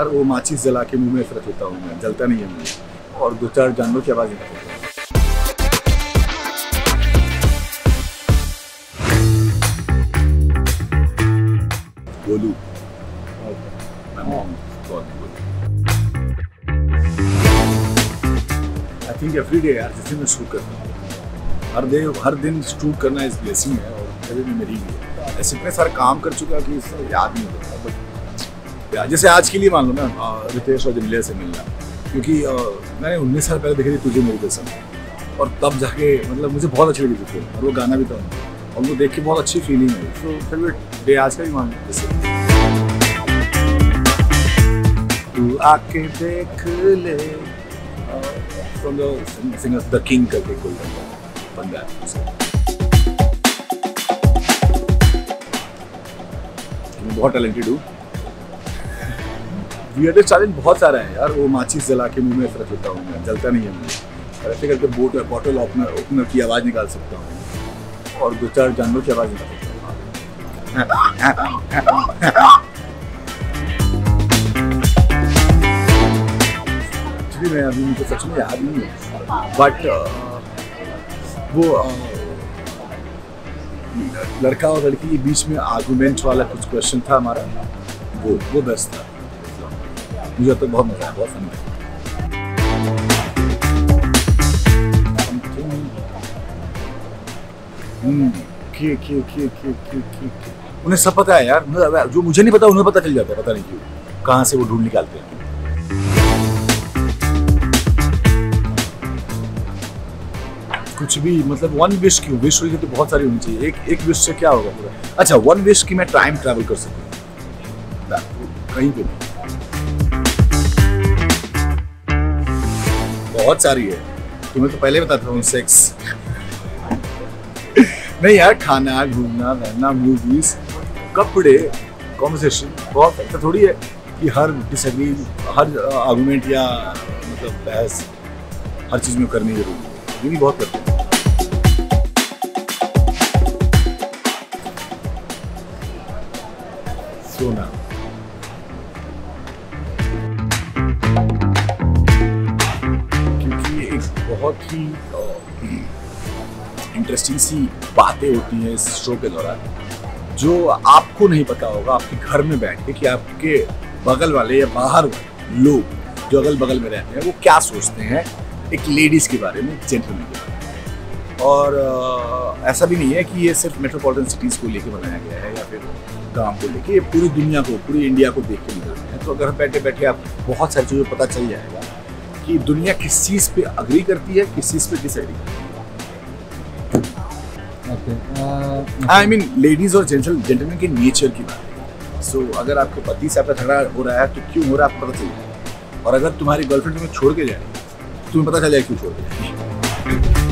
और वो माचिस जला के मुंह में फरक होता हूँ मैं, जलता नहीं है मुझे, और दो चार जानवर की आवाज़ निकलती है। गोलू, मैं मॉम बहुत Golu. I think every day यार, जिस दिन मैं शूट करता हूँ, हर दिन शूट करना इस ब्लेसिंग है और कभी भी मेरी भी है। ऐसे इतने सारे काम कर चुका कि इससे याद नहीं होता, बट जैसे आज के लिए मान लो ना, रितेश और जेनेलिया से मिलना, क्योंकि मैंने 19 साल पहले देखी थी तुझे मेरे पसंद, और तब जाके मतलब मुझे बहुत अच्छी लगी थी, और वो गाना भी था और वो देख के बहुत अच्छी फीलिंग आई। तो फेवरेट डे आज का भी मान लो जैसे तू आके देख ले from the singer the king करके कोई बंदा है, बहुत टैलेंटेड हूँ। वियर्डेस्ट चैलेंज बहुत सारा है यार, वो माचिस जला के मुंह में फरक होता हूँ मैं, जलता नहीं है मुझे, और ऐसे करके बॉटल ओपनर की आवाज़ निकाल सकता हूँ, और दो चार जानवर की आवाज़ निकाल सकता हूँ। एक्चुअली मैं अभी मुझे सच में याद नहीं है, बट वो लड़का और लड़की के बीच में आर्गूमेंट वाला कुछ क्वेश्चन था हमारा, वो बेस्ट था। मुझे तो बहुत मजा आया, बहुत फन है। उन्हें सब पता है यार, जो मुझे नहीं पता उन्हें पता चल जाता है, पता नहीं क्यों, कहाँ से वो ढूंढ निकालते हैं। कुछ भी मतलब वन विश, क्यों विश हुई तो बहुत सारी होनी चाहिए, एक विश से क्या होगा पूरा। अच्छा, वन विश की मैं टाइम ट्रैवल कर सकूँ कहीं पे भी, बहुत सारी है, तुम्हें तो पहले बताता हूँ। सेक्स नहीं यार, खाना, घूमना, रहना, मूवीज, कपड़े, कॉन्वर्सेशन, बहुत ऐसा थोड़ी है कि हर डिसएग्री, हर आर्गूमेंट या मतलब बहस हर चीज़ में करनी जरूरी है, ये भी बहुत करते हैं। सोना, बहुत ही इंटरेस्टिंग सी बातें होती हैं इस शो के दौरान, जो आपको नहीं पता होगा आपके घर में बैठ के, कि आपके बगल वाले या बाहर वाले लोग जो अगल बगल में रहते हैं वो क्या सोचते हैं एक लेडीज़ के बारे में, जेंटलमैन के बारे में। और ऐसा भी नहीं है कि ये सिर्फ मेट्रोपॉलिटन सिटीज़ को लेके बनाया गया है या फिर गाँव को लेके, ये पूरी दुनिया को, पूरी इंडिया को देख के निकलते हैं। तो घर बैठे बैठे आप बहुत सारी चीज़ों को पता चल जाएगा कि दुनिया किस चीज़ पे अग्री करती है, किस चीज़ पे डिसएग्री करती है। आई मीन लेडीज़ और जेंटलमैन के नेचर की बात है। सो अगर आपके पति से आपका झगड़ा हो रहा है तो क्यों हो रहा है आपको पता चल जाएगा, और अगर तुम्हारी गर्लफ्रेंड तुम्हें छोड़ के जाए तुम्हें पता चल जाएगा क्यों छोड़ के जाए।